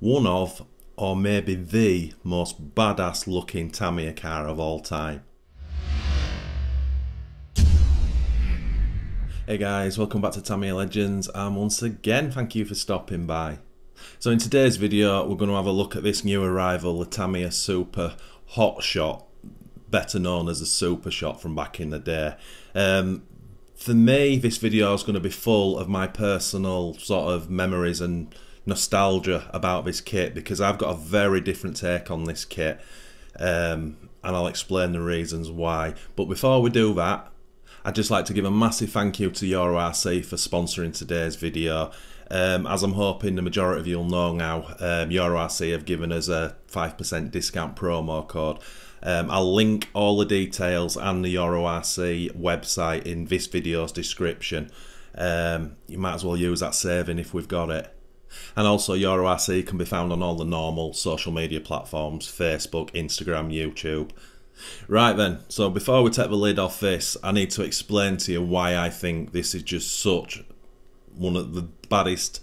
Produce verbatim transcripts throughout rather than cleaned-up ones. one of, or maybe the most badass looking Tamiya car of all time. Hey guys, welcome back to Tamiya Legends, and once again thank you for stopping by. So in today's video we're going to have a look at this new arrival, the Tamiya Super Hotshot, better known as the Super Shot from back in the day. Um, for me, this video is going to be full of my personal sort of memories and nostalgia about this kit, because I've got a very different take on this kit, um, and I'll explain the reasons why. But before we do that, I'd just like to give a massive thank you to EuroRC for sponsoring today's video. Um, as I'm hoping the majority of you'll know now, um, EuroRC have given us a five percent discount promo code. Um, I'll link all the details and the EuroRC website in this video's description. Um, you might as well use that saving if we've got it. And also, EuroRC can be found on all the normal social media platforms, Facebook, Instagram, YouTube. Right then, so before we take the lid off this, I need to explain to you why I think this is just such one of the baddest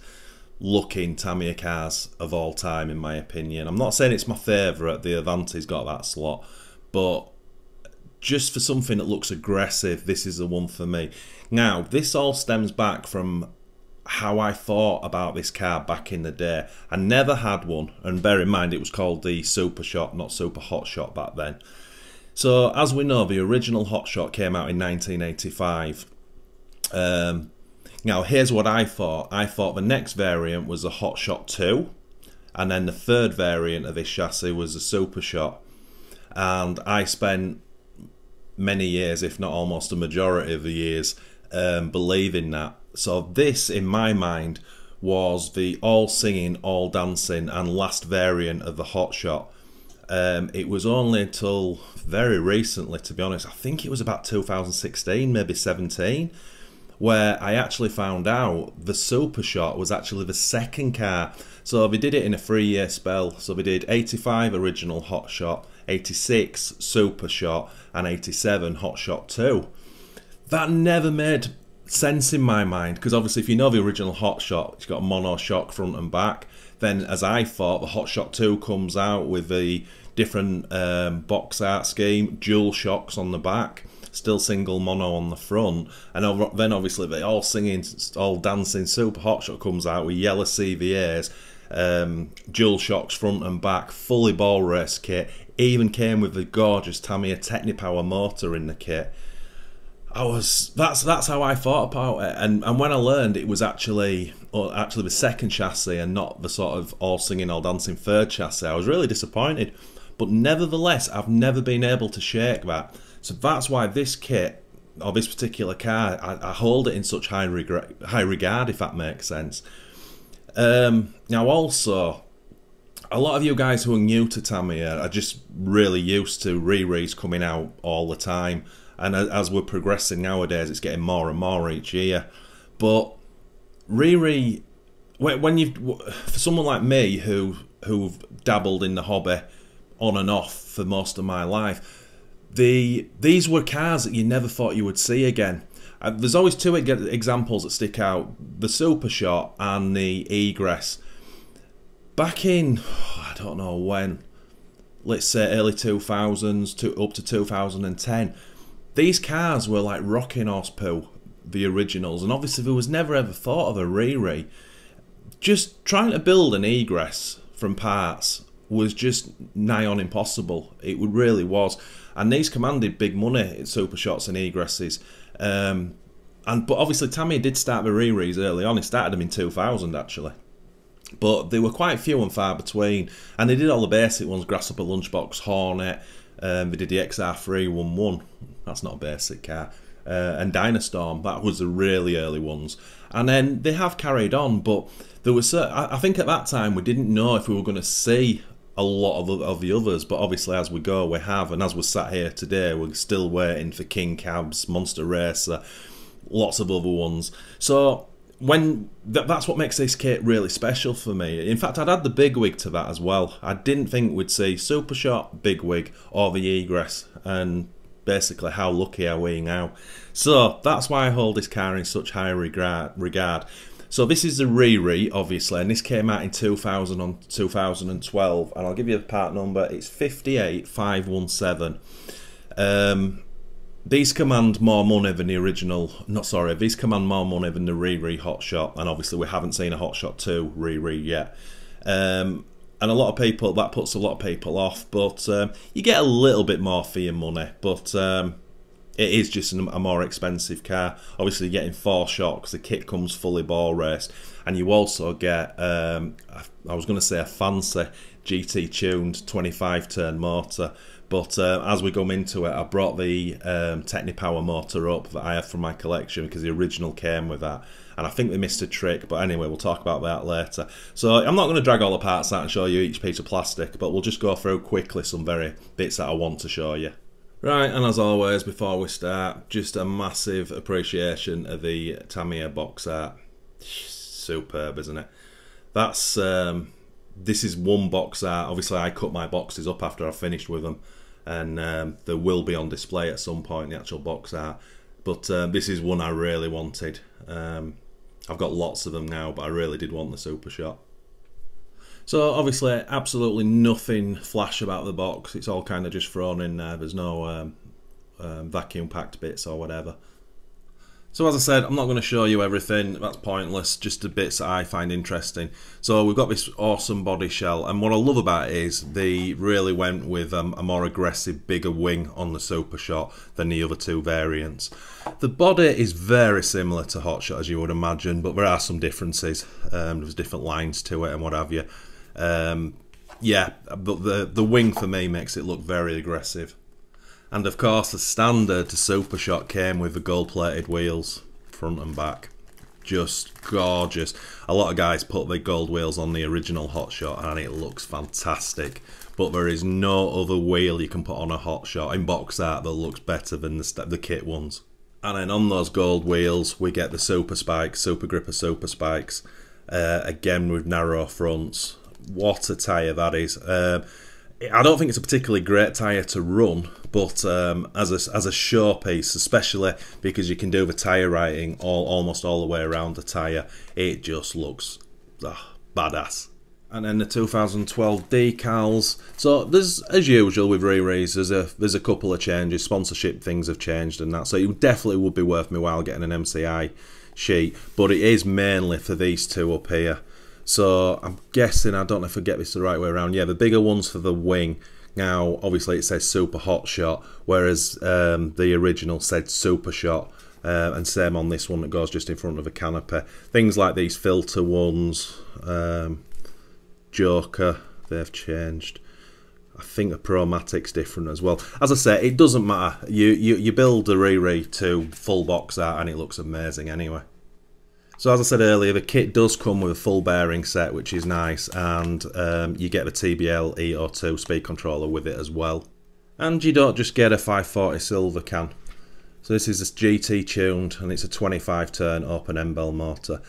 looking Tamiya cars of all time, in my opinion. I'm not saying it's my favourite, the Avante's got that slot, but just for something that looks aggressive, this is the one for me. Now, this all stems back from how I thought about this car back in the day. I never had one, and bear in mind it was called the Super Shot, not Super Hot Shot back then. So, as we know, the original Hot Shot came out in nineteen eighty-five. Um, now, here's what I thought. I thought the next variant was the Hot Shot two, and then the third variant of this chassis was the Super Shot. And I spent many years, if not almost a majority of the years, um, believing that. So this, in my mind, was the all-singing, all-dancing and last variant of the Hot Shot. Um, it was only until very recently, to be honest, I think it was about two thousand sixteen, maybe seventeen, where I actually found out the Super Shot was actually the second car. So they did it in a three-year spell. So they did eighty-five original Hot Shot, eighty-six Super Shot and eighty-seven Hot Shot two. That never made sense in my mind, because obviously if you know the original Hot Shot, it's got a mono shock front and back. Then, as I thought, the Hot Shot two comes out with the different um, box art scheme, dual shocks on the back, still single mono on the front, and then obviously the all singing, all dancing Super Hot Shot comes out with yellow C V As, um, dual shocks front and back, fully ball race kit, even came with the gorgeous Tamiya Technipower motor in the kit. I was that's that's how I thought about it, and and when I learned it was actually or actually the second chassis and not the sort of all singing all dancing third chassis, I was really disappointed. But nevertheless, I've never been able to shake that, so that's why this kit or this particular car, I, I hold it in such high regret, high regard, if that makes sense. Um, now also, a lot of you guys who are new to Tamiya are just really used to rereads coming out all the time. And as we're progressing nowadays, it's getting more and more each year. But re-re, when you, for someone like me who who've dabbled in the hobby on and off for most of my life, the these were cars that you never thought you would see again. There's always two examples that stick out: the Super Shot and the Egress. Back in, I don't know when, let's say early two thousands to up to two thousand ten. These cars were like rocking horse poo, the originals, and obviously there was never ever thought of a re-re. Just trying to build an Egress from parts was just nigh on impossible. It really was, and these commanded big money, Super Shots and Egresses. Um, and but obviously Tamiya did start the re-res early on. He started them in two thousand actually, but they were quite few and far between. And they did all the basic ones: Grasshopper, Lunchbox, Hornet. Um, they did the X R three one one, that's not a basic car, uh, and Dynastorm, that was the really early ones. And then they have carried on, but there was, I, I think at that time we didn't know if we were going to see a lot of, of the others, but obviously as we go we have, and as we're sat here today we're still waiting for King Cabs, Monster Racer, lots of other ones. So when th that's what makes this kit really special for me. In fact, I'd add the Big Wig to that as well. I didn't think we'd see Super Shot, Big Wig or the Egress, and basically how lucky are we now. So that's why I hold this car in such high regard regard. So this is the re-re, obviously, and this came out in two thousand and two thousand twelve, and I'll give you the part number. It's five eight five one seven. Um, these command more money than the original, not sorry, these command more money than the re-re Hot Shot, and obviously we haven't seen a Hot Shot two re-re yet. Um, and a lot of people, that puts a lot of people off, but um, you get a little bit more for your money, but um, it is just a more expensive car. Obviously you're getting four shocks, the kit comes fully ball raced, and you also get, um, I was going to say a fancy G T-tuned twenty-five turn motor, but uh, as we come into it, I brought the um, Technipower motor up that I have from my collection because the original came with that, and I think they missed a trick, but anyway, we'll talk about that later. So I'm not going to drag all the parts out and show you each piece of plastic, but we'll just go through quickly some very bits that I want to show you. Right, and as always, before we start, just a massive appreciation of the Tamiya box art. Superb, isn't it? That's, um, this is one box art. Obviously, I cut my boxes up after I finished with them, and um, they will be on display at some point, the actual box art. But uh, this is one I really wanted. Um, I've got lots of them now, but I really did want the Super Shot. So obviously absolutely nothing flash about the box, it's all kind of just thrown in there, there's no um, um, vacuum packed bits or whatever. So as I said, I'm not going to show you everything, that's pointless, just the bits that I find interesting. So we've got this awesome body shell, and what I love about it is they really went with um, a more aggressive, bigger wing on the Super Shot than the other two variants. The body is very similar to Hot Shot, as you would imagine, but there are some differences, um, there's different lines to it and what have you. Um, yeah, but the, the wing for me makes it look very aggressive. And of course the standard Super Shot came with the gold plated wheels, front and back. Just gorgeous. A lot of guys put the gold wheels on the original Hot Shot and it looks fantastic. But there is no other wheel you can put on a Hot Shot in box art that looks better than the, the kit ones. And then on those gold wheels we get the super spikes, super gripper super spikes. Uh, again with narrow fronts. What a tyre that is. Um, I don't think it's a particularly great tyre to run, but um, as, a, as a showpiece, especially because you can do the tyre writing all, almost all the way around the tyre, it just looks oh, badass. And then the two thousand twelve decals. So there's, as usual with re-re's, there's a, there's a couple of changes, sponsorship things have changed and that, so it definitely would be worth me while getting an M C I sheet, but it is mainly for these two up here. So I'm guessing, I don't know if I get this the right way around, yeah, the bigger one's for the wing. Now, obviously it says Super Hot Shot, whereas um, the original said Super Shot, uh, and same on this one that goes just in front of a canopy. Things like these filter ones, um, Joker, they've changed. I think the Promatic's different as well. As I say, it doesn't matter. You, you, you build a re-re to full box art and it looks amazing anyway. So as I said earlier, the kit does come with a full bearing set, which is nice, and um, you get the T B L E zero two speed controller with it as well. And you don't just get a five forty silver can. So this is G T tuned, and it's a twenty-five turn open end-bell motor.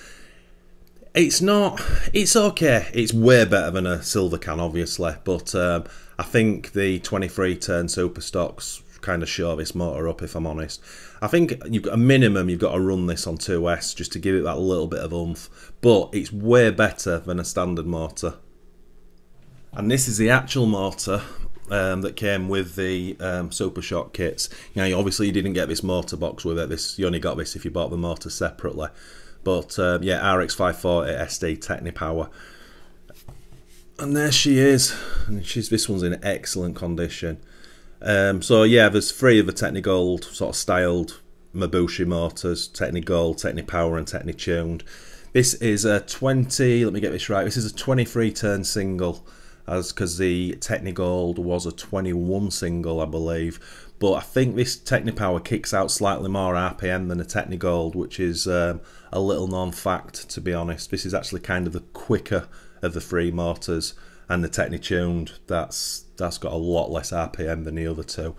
It's not, it's okay, it's way better than a silver can obviously, but um, I think the twenty-three turn super stocks kind of show this motor up, if I'm honest. I think you've got a minimum you've got to run this on two S just to give it that little bit of oomph, but it's way better than a standard motor. And this is the actual motor um, that came with the um, Super Shot kits. You know, you obviously you didn't get this motor box with it, this, you only got this if you bought the motor separately, but um, yeah, R X five forty S D Technipower. And there she is, and she's, this one's in excellent condition. Um, so yeah, there's three of the Techni Gold sort of styled Mabushi motors, Techni Gold, Technipower and Techni Tuned. This is a twenty, let me get this right, this is a twenty-three turn single, as because the Techni Gold was a twenty-one single I believe, but I think this Technipower kicks out slightly more R P M than the Techni Gold, which is um, a little known fact to be honest. This is actually kind of the quicker of the three motors, and the Techni Tuned, that's that's got a lot less R P M than the other two.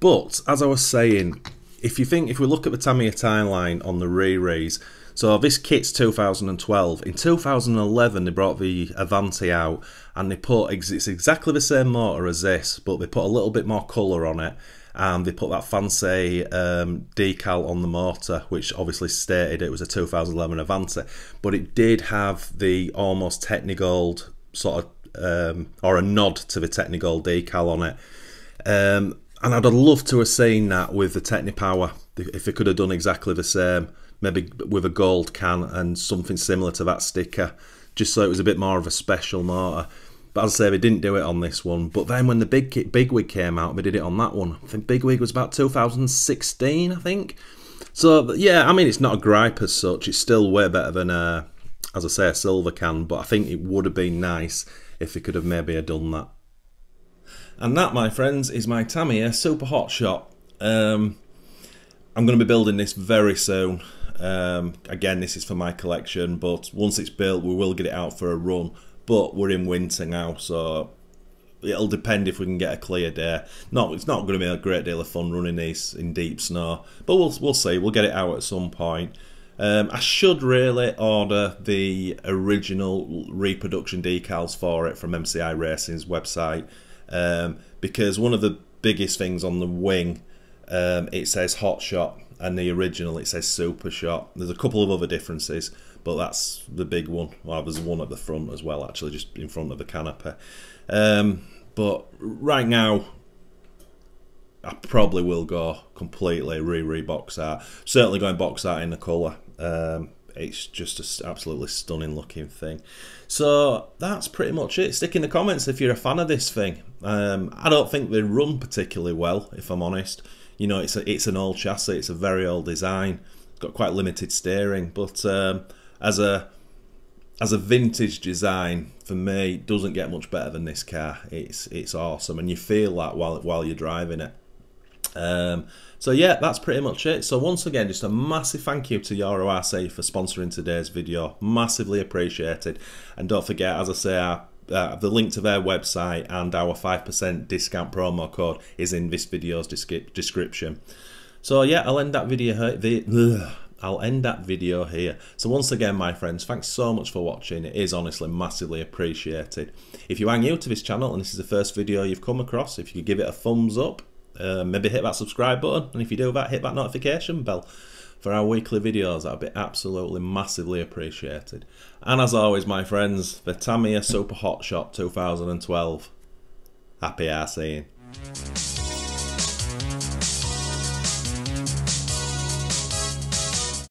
But as I was saying, if you think, if we look at the Tamiya timeline on the re-re's, so this kit's two thousand twelve. In two thousand eleven, they brought the Avante out, and they put, it's exactly the same motor as this, but they put a little bit more colour on it, and they put that fancy um, decal on the motor, which obviously stated it was a two thousand eleven Avante, but it did have the almost Techni Gold sort of, um, or a nod to the Techni Gold decal on it. Um, and I'd have loved to have seen that with the Technipower, if it could have done exactly the same, maybe with a gold can and something similar to that sticker, just so it was a bit more of a special motor. But as I say, they didn't do it on this one. But then when the Big, Big Wig came out, they did it on that one. I think Big Wig was about two thousand sixteen, I think. So, yeah, I mean, it's not a gripe as such. It's still way better than, a, as I say, a silver can. But I think it would have been nice if they could have maybe have done that. And that, my friends, is my Tamiya Super Hot Shot. Um, I'm going to be building this very soon. Um, again, this is for my collection. But once it's built, we will get it out for a run. But we're in winter now, so it'll depend if we can get a clear day. Not, it's not going to be a great deal of fun running these in deep snow, but we'll we'll see. We'll get it out at some point. Um, I should really order the original reproduction decals for it from M C I Racing's website, um, because one of the biggest things on the wing, um, it says Hot Shot, and the original it says Super Shot. There's a couple of other differences, but that's the big one. Well, there's one at the front as well, actually, just in front of the canopy. Um, but right now, I probably will go completely re-re box art. Certainly going box art in the colour. Um, it's just an absolutely stunning looking thing. So that's pretty much it. Stick in the comments if you're a fan of this thing. Um, I don't think they run particularly well, if I'm honest. You know, it's a, it's an old chassis. It's a very old design. Got quite limited steering, but um, as a as a vintage design, for me, it doesn't get much better than this car. It's it's awesome, and you feel that while while you're driving it. Um, so yeah, that's pretty much it. So once again, just a massive thank you to EuroRC for sponsoring today's video. Massively appreciated. And don't forget, as I say, our, uh, the link to their website and our five percent discount promo code is in this video's description. So yeah, I'll end that video here. The, ugh, I'll end that video here. So once again, my friends, thanks so much for watching. It is honestly massively appreciated. If you are new to this channel and this is the first video you've come across, if you could give it a thumbs up, uh, maybe hit that subscribe button, and if you do that, hit that notification bell for our weekly videos. That would be absolutely massively appreciated. And as always, my friends, the Tamiya Super Hotshot twenty twelve. Happy RCing.